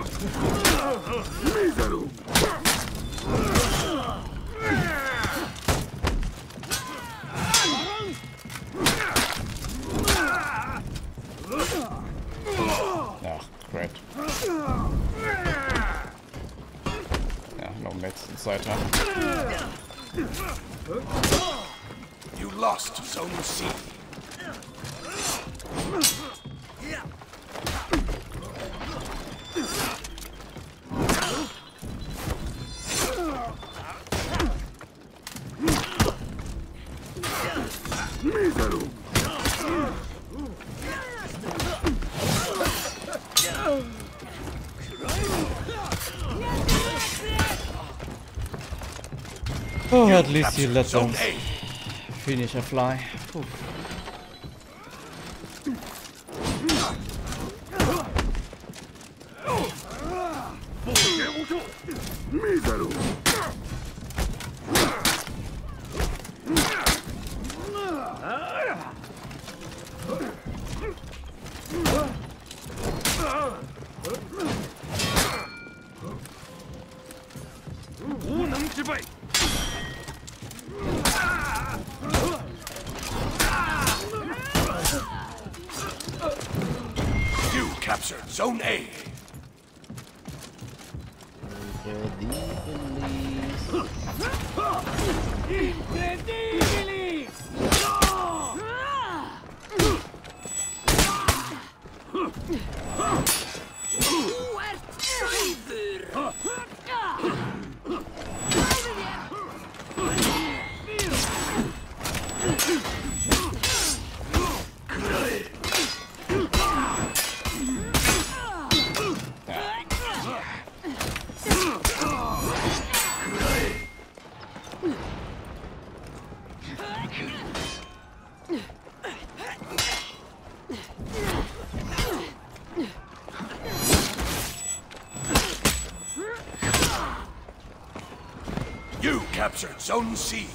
Ach, crap. Ja, noch im letzten Zeitraum. You lost Zone C. Oh, at least he let them finish a fly. Oof. Zone A. You captured Zone C.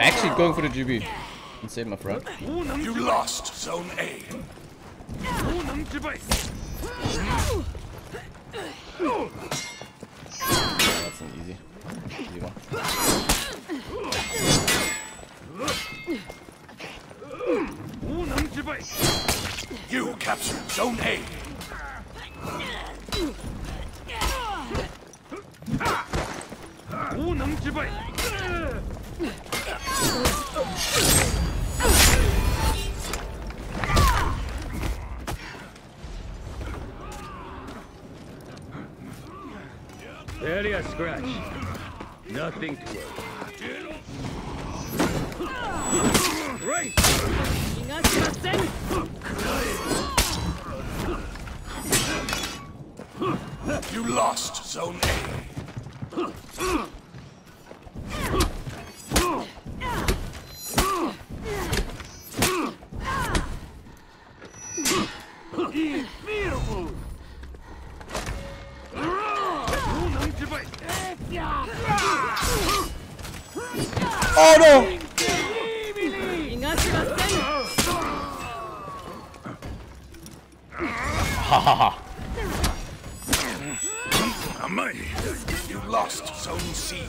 Actually going for the GB and save my friend. You lost Zone A. That's an easy one. You captured Zone A. Barely a scratch. Nothing to worry. Right. You lost Zone A. Oh no! Ha ha. You lost Zone C.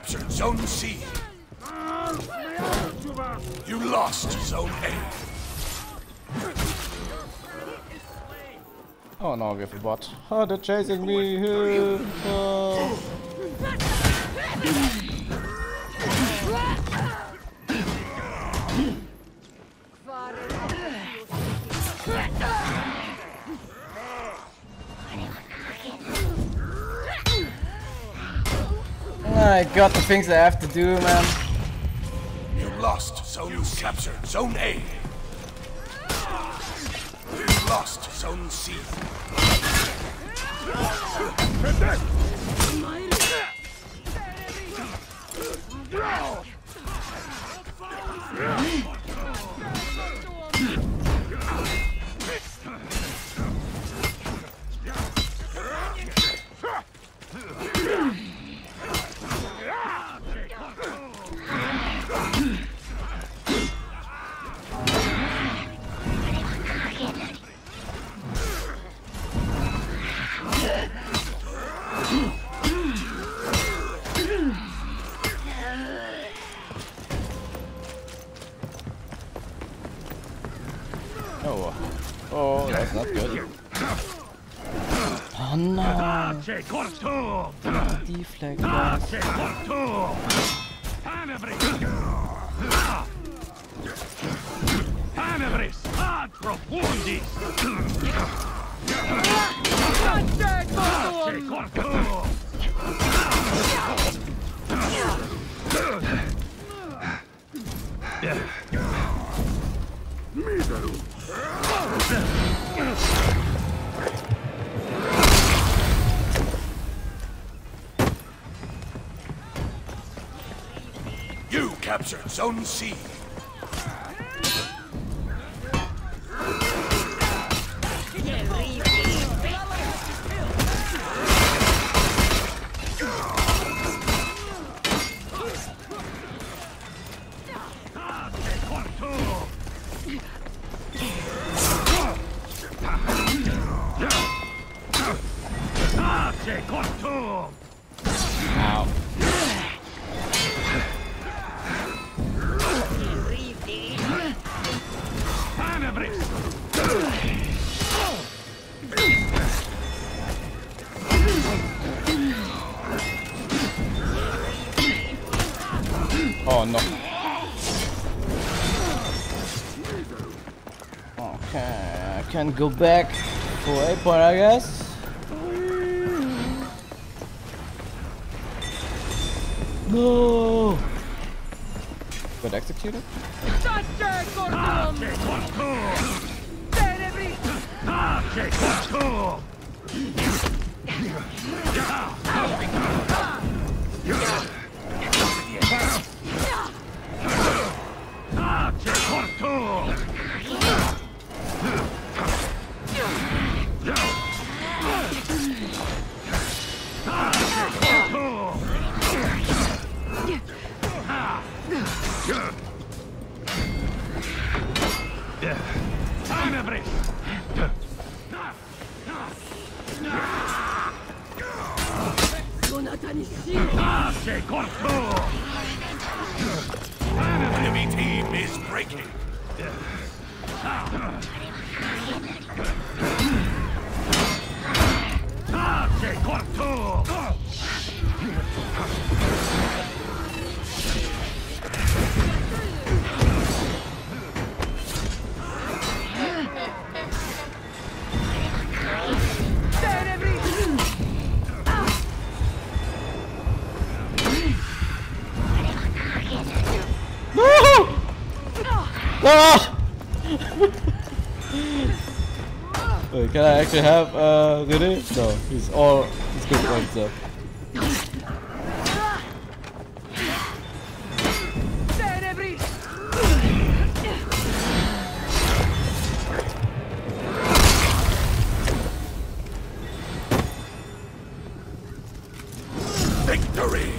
captured Zone C. You lost Zone A. Oh no, we have a bot. Oh, they're chasing me. I got the things I have to do, man. You lost Zone C. Captured Zone A. You lost Zone C. Oh, that's not good. Oh no! Deflect. You captured Zone C. Oh no. Okay, I can go back for a point, I guess. No! Got executed? Enemy team is breaking. Wait, can I actually have Rene? No, he's good by himself. Victory!